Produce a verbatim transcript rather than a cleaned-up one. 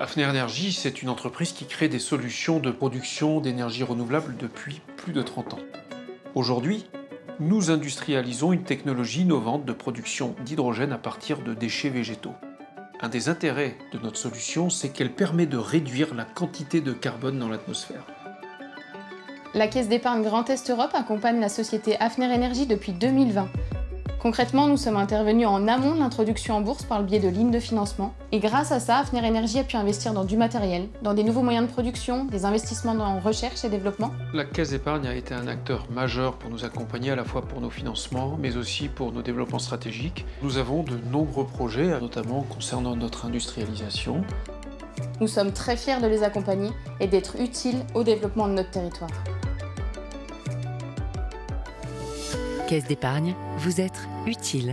Haffner Energy, c'est une entreprise qui crée des solutions de production d'énergie renouvelable depuis plus de trente ans. Aujourd'hui, nous industrialisons une technologie innovante de production d'hydrogène à partir de déchets végétaux. Un des intérêts de notre solution, c'est qu'elle permet de réduire la quantité de carbone dans l'atmosphère. La Caisse d'Épargne Grand Est Europe accompagne la société Haffner Energy depuis deux mille vingt. Concrètement, nous sommes intervenus en amont de l'introduction en bourse par le biais de lignes de financement. Et grâce à ça, Haffner Energy a pu investir dans du matériel, dans des nouveaux moyens de production, des investissements en recherche et développement. La Caisse d'Épargne a été un acteur majeur pour nous accompagner à la fois pour nos financements, mais aussi pour nos développements stratégiques. Nous avons de nombreux projets, notamment concernant notre industrialisation. Nous sommes très fiers de les accompagner et d'être utiles au développement de notre territoire. Caisse d'Épargne, vous êtes utile.